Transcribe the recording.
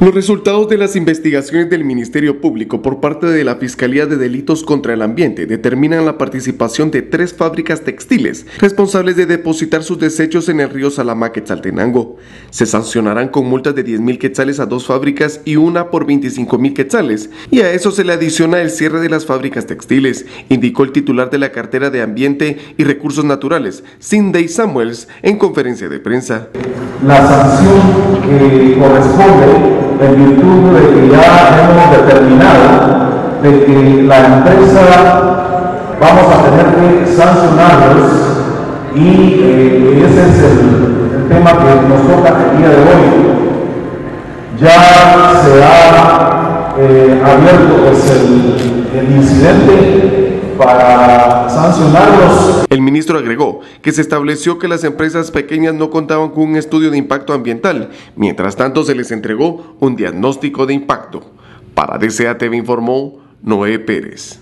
Los resultados de las investigaciones del Ministerio Público por parte de la Fiscalía de Delitos contra el Ambiente determinan la participación de 3 fábricas textiles responsables de depositar sus desechos en el río Salamá, Quetzaltenango. Se sancionarán con multas de 10.000 quetzales a 2 fábricas y una por 25.000 quetzales, y a eso se le adiciona el cierre de las fábricas textiles, indicó el titular de la cartera de Ambiente y Recursos Naturales, Syndey Samuels, en conferencia de prensa. La sanción que corresponde en virtud de que ya hemos determinado de que la empresa vamos a tener que sancionarlos, y ese es el tema que nos toca el día de hoy. Ya se ha abierto el incidente para sancionarlos. El ministro agregó que se estableció que las empresas pequeñas no contaban con un estudio de impacto ambiental, mientras tanto se les entregó un diagnóstico de impacto. Para DCATV informó Noé Pérez.